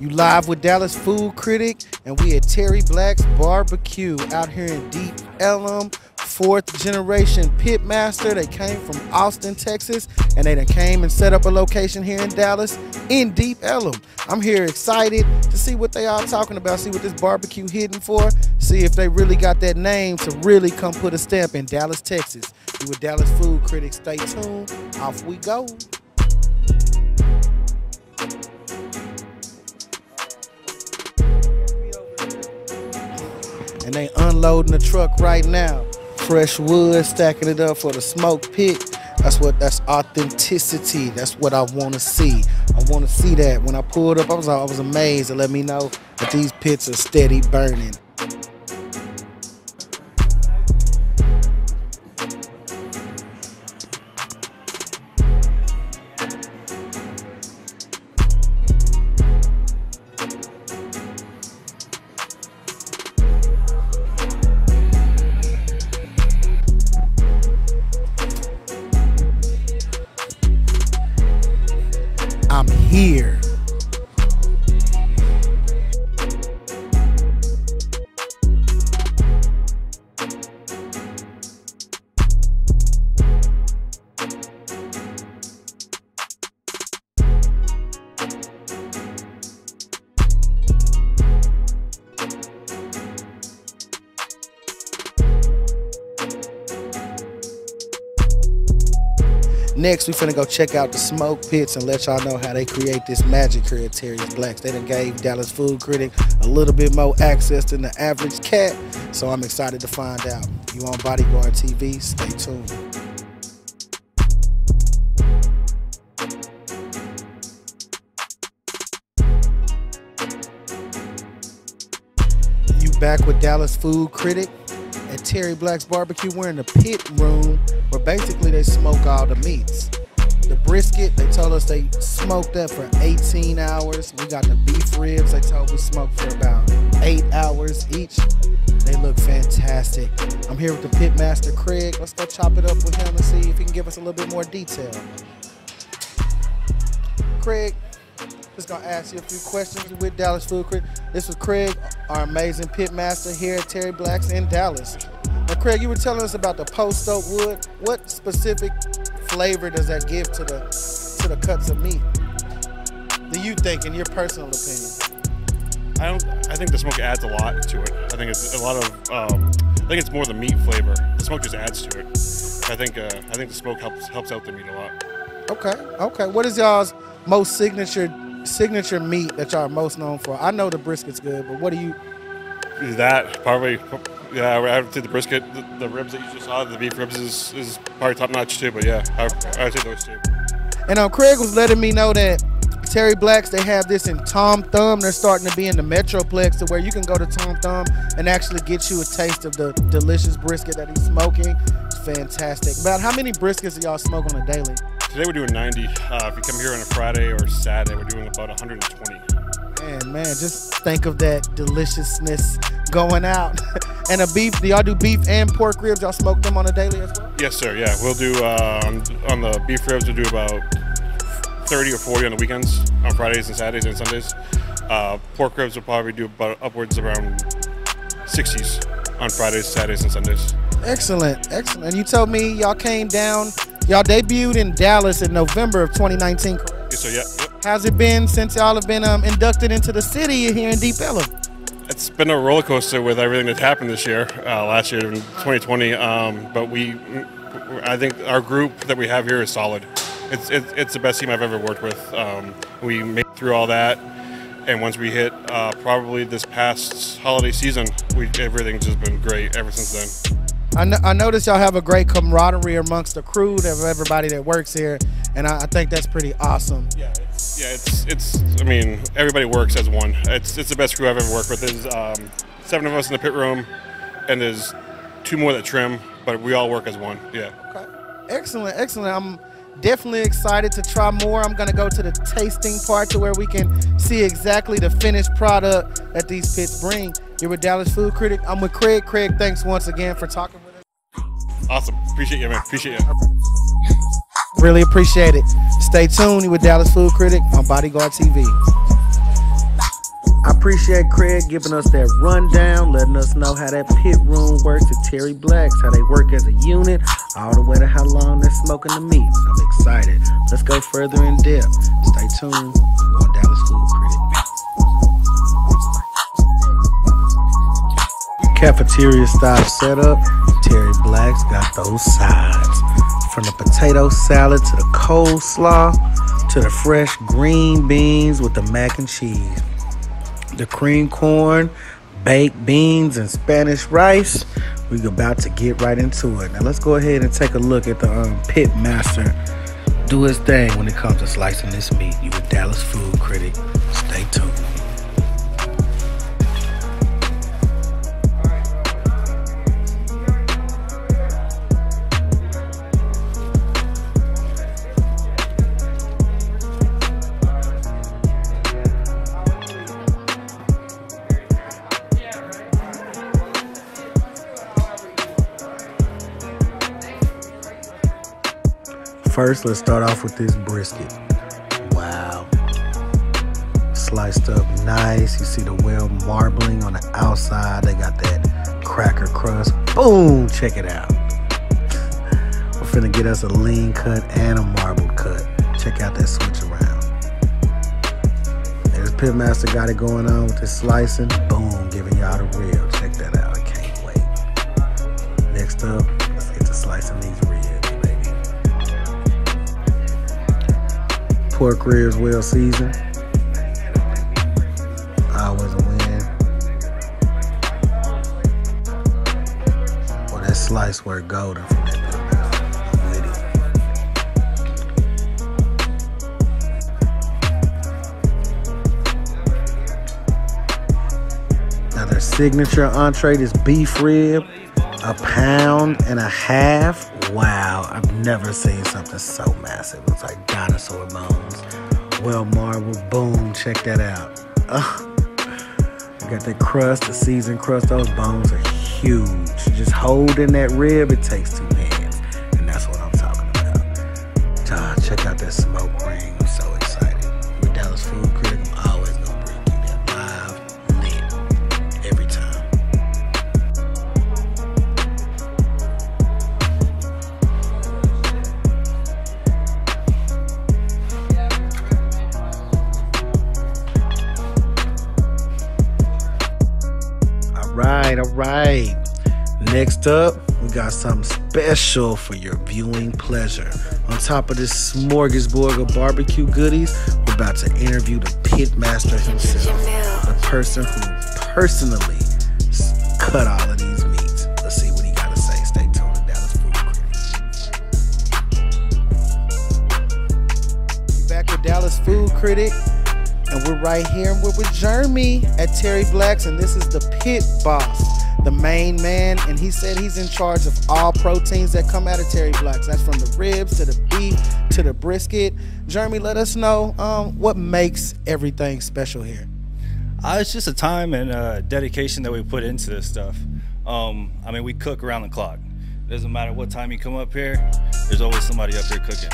You live with Dallas Food Critic, and we at Terry Black's BBQ out here in Deep Ellum. Fourth generation pit master. They came from Austin, Texas, and they done came and set up a location here in Dallas in Deep Ellum. I'm here excited to see what they all talking about, see what this barbecue hidden for, see if they really got that name to really come put a stamp in Dallas, Texas. You with Dallas Food Critics, stay tuned. Off we go. And they unloading the truck right now. Fresh wood, stacking it up for the smoke pit. That's authenticity. That's what I want to see. I want to see that. When I pulled up, I was amazed. It let me know that these pits are steady burning. I'm here. Next, we finna go check out the smoke pits and let y'all know how they create this magic here at Terry's Blacks. They done gave Dallas Food Critic a little bit more access than the average cat, so I'm excited to find out. You on Bodyguard TV, stay tuned. You back with Dallas Food Critic at Terry Black's BBQ. We're in the pit room where basically they smoke all the meats. The brisket, they told us they smoked that for 18 hours. We got the beef ribs, they told we smoked for about 8 hours each. They look fantastic. I'm here with the pit master, Craig. Let's go chop it up with him and see if he can give us a little bit more detail. Craig, just gonna ask you a few questions with Dallas Food Critic. This is Craig, our amazing pit master here at Terry Black's in Dallas. Now, Craig, you were telling us about the post oak wood. What specific flavor does that give to the cuts of meat? Do you think, in your personal opinion? I think the smoke adds a lot to it. I think it's a lot of. I think it's more the meat flavor. The smoke just adds to it. I think the smoke helps out the meat a lot. Okay. What is y'all's most signature meat that y'all are most known for? I know the brisket's good, but what do you? That probably, yeah. I would say the brisket, the ribs that you just saw, the beef ribs is probably top notch too. But yeah, I would say those two. And Craig was letting me know that Terry Black's, they have this in Tom Thumb. They're starting to be in the Metroplex, to where you can go to Tom Thumb and actually get you a taste of the delicious brisket that he's smoking. It's fantastic. About how many briskets do y'all smoke on a daily? Today we're doing 90. If you come here on a Friday or Saturday, we're doing about 120. Man, just think of that deliciousness going out. And a beef, do y'all do beef and pork ribs? Y'all smoke them on a daily as well? Yes, sir, yeah. We'll do, on the beef ribs, we'll do about 30 or 40 on the weekends, on Fridays and Saturdays and Sundays. Pork ribs will probably do about upwards of around 60s on Fridays, Saturdays, and Sundays. Excellent, excellent. And you told me y'all came down. Y'all debuted in Dallas in November of 2019, correct? Yes, sir, yep. How's it been since y'all have been inducted into the city here in Deep Ellum? It's been a roller coaster with everything that's happened this year, last year in 2020. But I think our group that we have here is solid. It's the best team I've ever worked with. We made it through all that, and once we hit probably this past holiday season, everything's just been great ever since then. I noticed y'all have a great camaraderie amongst the crew, of everybody that works here, and I think that's pretty awesome. Yeah, I mean, everybody works as one. It's the best crew I've ever worked with. There's 7 of us in the pit room, and there's 2 more that trim, but we all work as one. Yeah. Okay. Excellent, excellent. I'm definitely excited to try more. I'm gonna go to the tasting part, to where we can see exactly the finished product that these pits bring. You're with Dallas Food Critic. I'm with Craig. Craig, thanks once again for talking with us. Awesome. Appreciate you, man. Appreciate you. Really appreciate it. Stay tuned. You're with Dallas Food Critic on Bodyguard TV. appreciate Craig giving us that rundown, letting us know how that pit room works at Terry Black's, how they work as a unit, all the way to how long they're smoking the meat. I'm excited. Let's go further in depth. Stay tuned on Dallas Food Critic. Cafeteria style setup. Terry Black's got those sides. From the potato salad to the coleslaw to the fresh green beans with the mac and cheese, the cream corn, baked beans, and Spanish rice. We're about to get right into it. Now let's go ahead and take a look at the pit master do his thing when it comes to slicing this meat. You with Dallas Food Critic. Stay tuned. First, let's start off with this brisket. Wow. Sliced up nice. You see the well marbling on the outside. They got that cracker crust. Boom! Check it out. We're finna get us a lean cut and a marble cut. Check out that switch around. And this pitmaster got it going on with this slicing. Boom! Giving y'all the rib. Check that out. I can't wait. Next up, let's get to slicing these ribs. Pork ribs well seasoned. Always a win. Well, that slice work golden from that bit. Now their signature entree is beef rib, £1.5 pounds. Wow, I've never seen something so massive. It's like dinosaur bones. Well marbled, boom, check that out. You got that crust, the seasoned crust. Those bones are huge. Just holding that rib, it takes 2 hands. And that's what I'm talking about. John, check out that smoke ring. I'm so excited. With Dallas Food Critic, I'm always going to bring you that live lit every time. All right. Next up, we got something special for your viewing pleasure. On top of this smorgasbord of barbecue goodies, we're about to interview the pitmaster himself, the person who personally cut all of these meats. Let's see what he got to say. Stay tuned to Dallas Food Critic. We're back with Dallas Food Critic. And we're right here, and we're with Jeremy at Terry Black's, and this is the pit boss, the main man, and he said he's in charge of all proteins that come out of Terry Black's. That's from the ribs to the beef to the brisket. Jeremy, let us know what makes everything special here. It's just the time and dedication that we put into this stuff. I mean, we cook around the clock. It doesn't matter what time you come up here, there's always somebody up here cooking.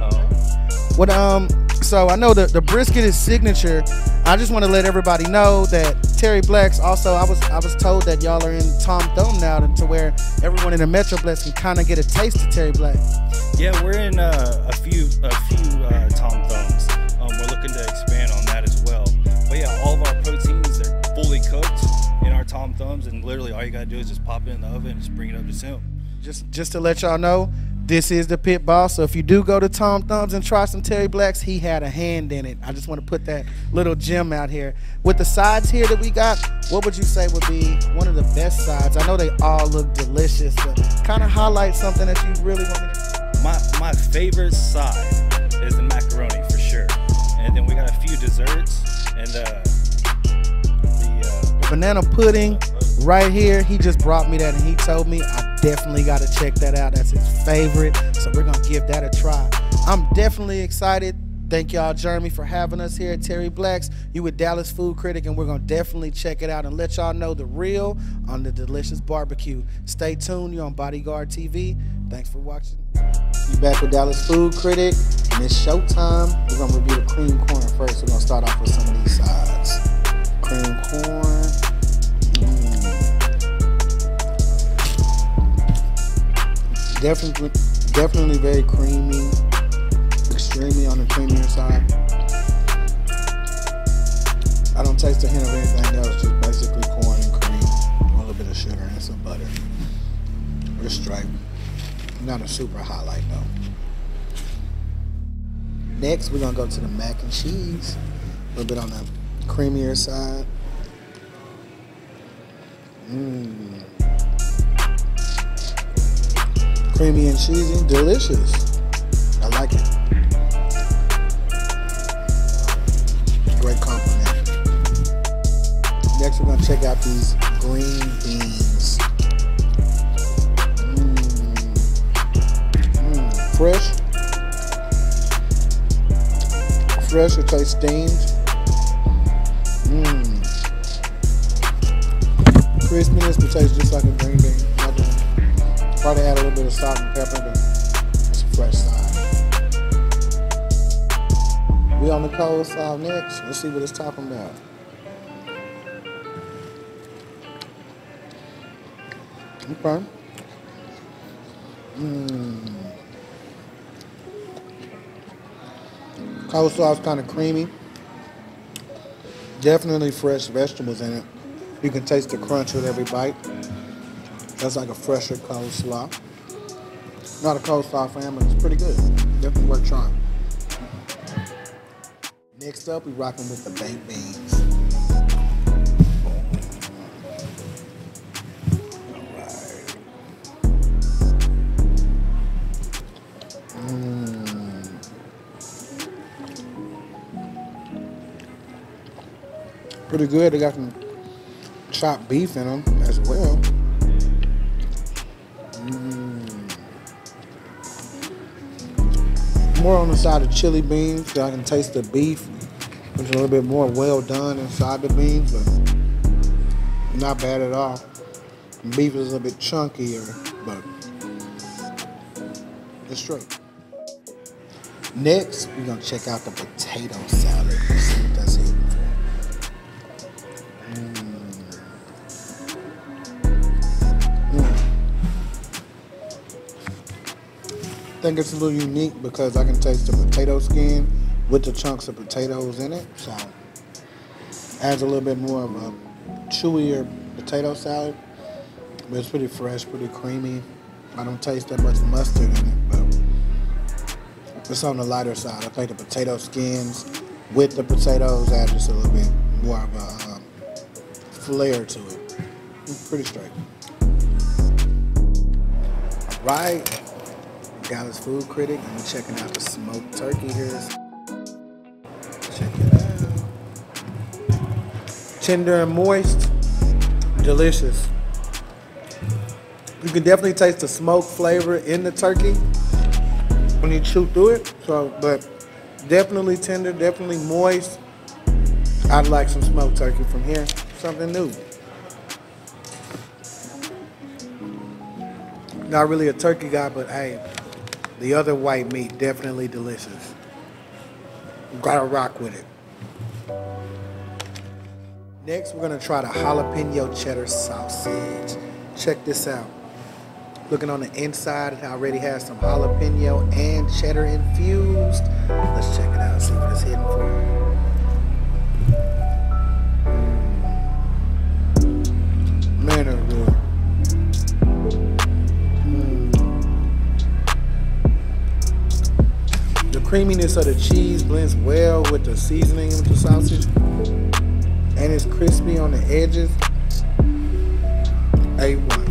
Okay. So I know the brisket is signature. I just want to let everybody know that Terry Black's also, I was told that y'all are in Tom Thumb now, to where everyone in the Metroplex can kind of get a taste of Terry Black. Yeah, we're in a few Tom Thumbs. We're looking to expand on that as well. But yeah, all of our proteins are fully cooked in our Tom Thumbs, and literally all you gotta do is just pop it in the oven and just bring it up to temp. Just to let y'all know, this is the pit boss, so if you do go to Tom Thumb's and try some Terry Black's, he had a hand in it. I just want to put that little gem out here. With the sides here that we got, what would you say would be one of the best sides? I know they all look delicious, but kind of highlight something that you really want me to do. My favorite side is the macaroni, for sure. And then we got a few desserts, and the banana pudding. Right here, he just brought me that, and he told me I definitely got to check that out. That's his favorite, so we're going to give that a try. I'm definitely excited. Thank y'all, Jeremy, for having us here at Terry Black's. You with Dallas Food Critic, and we're going to definitely check it out and let y'all know the real on the delicious barbecue. Stay tuned. You're on Bodyguard TV. Thanks for watching. You back with Dallas Food Critic, and it's showtime. We're going to review the cream corn first. We're going to start off with some of these sides. Definitely very creamy, extremely on the creamier side. I don't taste a hint of anything else, just basically corn and cream, a little bit of sugar and some butter. It's straight, not a super highlight though. Next we're gonna go to the mac and cheese, a little bit on the creamier side. Creamy and cheesy, delicious. I like it. Great compliment. Next we're gonna check out these green beans. Fresh, it tastes steamed. Crispiness, but tastes just like a green bean. Probably add a little bit of salt and pepper, but it's a fresh side. We on the coleslaw next. Let's see what it's talking about. Okay. Coleslaw is kind of creamy. Definitely fresh vegetables in it. You can taste the crunch with every bite. That's like a fresher coleslaw. Not a coleslaw fan, but it's pretty good. Definitely worth trying. Next up, we're rocking with the baked beans. Pretty good. They got some chopped beef in them as well. More on the side of chili beans, so I can taste the beef, which is a little bit more well done inside the beans, but not bad at all. Beef is a little bit chunkier, but it's straight. Next, we're gonna check out the potato salad. Let's see what that's eating. I think it's a little unique because I can taste the potato skin with the chunks of potatoes in it, so adds a little bit more of a chewier potato salad, but it's pretty fresh, pretty creamy. I don't taste that much mustard in it, but it's on the lighter side. I think the potato skins with the potatoes add just a little bit more of a flair to it. It's pretty straight. All right. Dallas Food Critic, and we're checking out the smoked turkey here. Check it out. Tender and moist, delicious. You can definitely taste the smoke flavor in the turkey when you chew through it. So, but definitely tender, definitely moist. I'd like some smoked turkey from here. Something new. Not really a turkey guy, but hey. The other white meat, definitely delicious. Gotta rock with it. Next, we're gonna try the jalapeno cheddar sausage. Check this out. Looking on the inside, it already has some jalapeno and cheddar infused. Let's check it out, see what it's hitting for. Man, it's good. The creaminess of the cheese blends well with the seasoning with the sausage, and it's crispy on the edges. A1.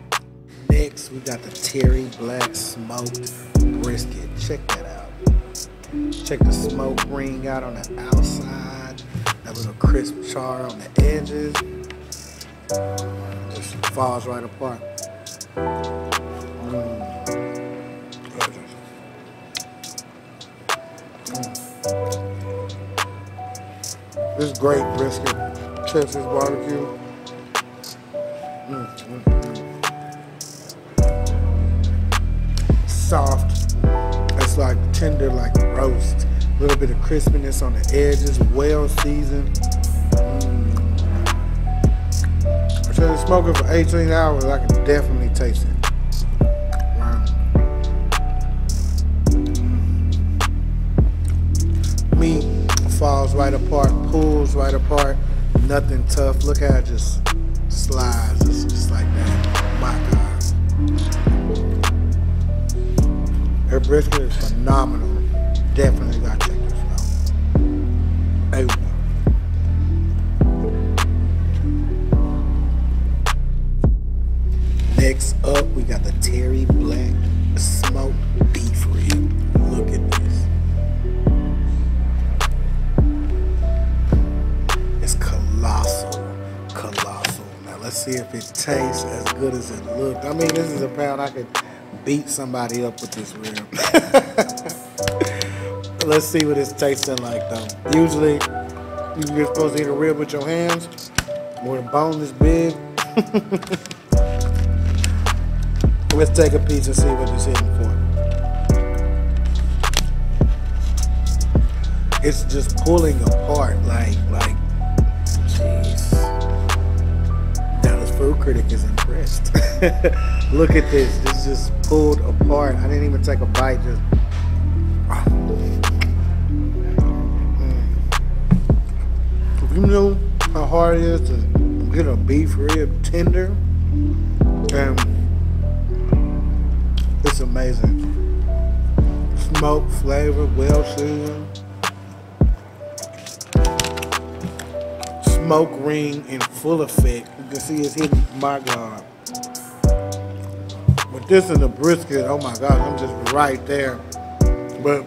Yep. Next, we got the Terry Black's smoked brisket. Check that out. Check the smoke ring out on the outside, that little crisp char on the edges. Just falls right apart. Gorgeous. This is great brisket. Texas barbecue. Soft. It's like tender, like roast. A little bit of crispiness on the edges. Well seasoned. to the smoker for 18 hours, I can definitely taste it. Wow. Meat falls right apart, pulls right apart, nothing tough. Look how it just slides. It's just like that. My God. Her brisket is phenomenal. Definitely got to check this out. Hey. Next up, we got the Terry Black smoked beef rib. Look at this. It's colossal, colossal. Now let's see if it tastes as good as it looked. I mean, this is a pound. I could beat somebody up with this rib. Let's see what it's tasting like though. Usually, you're supposed to eat a rib with your hands, with a bone this big. Let's take a piece and see what it's hitting for. It's just pulling apart, like, jeez. Dallas Food Critic is impressed. Look at this. This just pulled apart. I didn't even take a bite. Just. If you knew how hard it is to get a beef rib tender, and it's amazing. Smoke, flavor, well seasoned. Smoke ring in full effect. You can see it's hitting, my God. With this and the brisket, oh my God, I'm just right there. But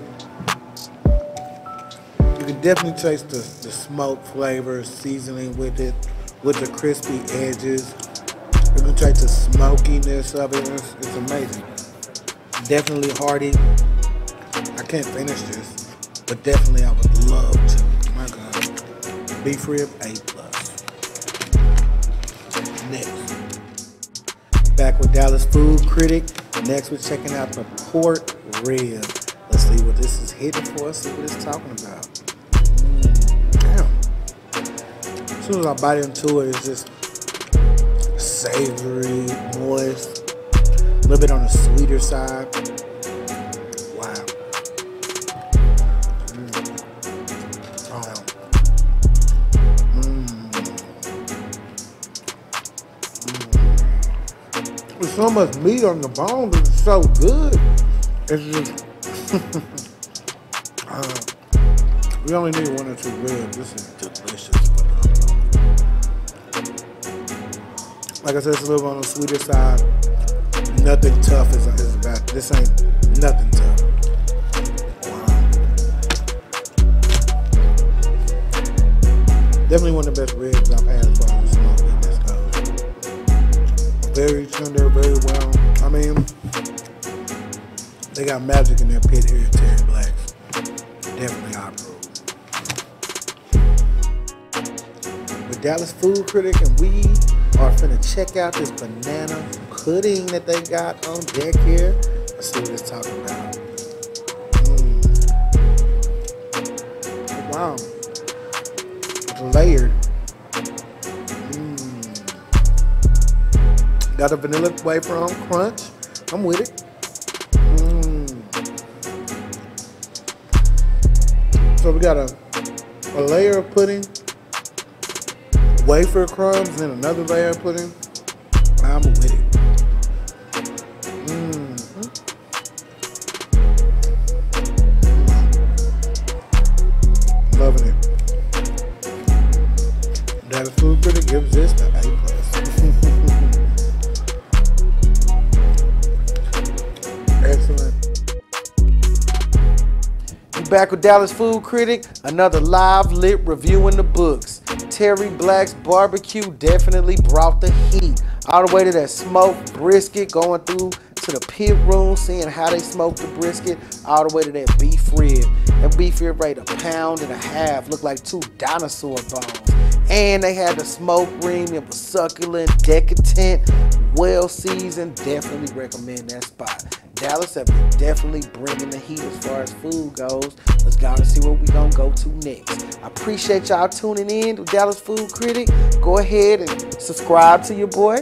you can definitely taste the smoke flavor, seasoning with it, with the crispy edges. You can taste the smokiness of it. It's amazing. Definitely hearty. I can't finish this, but definitely I would love to. My God. Beef rib, A+. Next. Back with Dallas Food Critic. Next, we're checking out the pork rib. Let's see what this is hitting for us. See what it's talking about. Damn. As soon as I bite into it, it's just savory, moist. A little bit on the sweeter side. Wow. Mm. Oh. Mm. Mm. There's so much meat on the bones. It's so good. It's just. We only need 1 or 2 ribs. This is delicious. Like I said, it's a little bit on the sweeter side. Nothing tough is about. This ain't nothing tough. Wow. Definitely one of the best ribs I've had as far as smoking this goes. Very tender, very well. I mean, they got magic in their pit here at Terry Black's. Definitely I approve. With Dallas Food Critic, and we are finna check out this banana pudding that they got on deck here. Let's see what it's talking about. Mm. Wow. It's layered. Mm. Got a vanilla wafer on crunch. I'm with it. Mm. So we got a layer of pudding, wafer crumbs, and another layer of pudding. I'm with it. Loving it. That Food Critic gives this the A+. Excellent. You back with Dallas Food Critic, another live lit review in the books. Terry Black's BBQ definitely brought the heat. All the way to that smoked brisket, going through to the pit room, seeing how they smoke the brisket, all the way to that beef rib. That beef rib weighed 1.5 pounds, looked like 2 dinosaur bones. And they had the smoke ring, it was succulent, decadent, well seasoned. Definitely recommend that spot. Dallas have definitely bringing the heat as far as food goes. Let's go and see what we're going to go to next. I appreciate y'all tuning in to Dallas Food Critic. Go ahead and subscribe to your boy.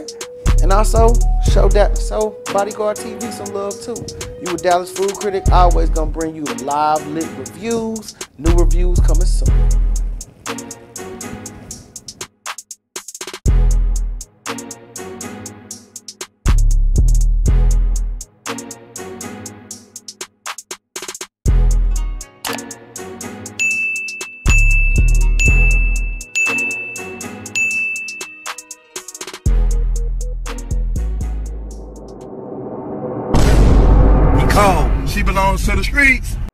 And also, show Bodyguard TV some love, too. You with Dallas Food Critic, always going to bring you live, lit reviews. New reviews coming soon. She belongs to the streets.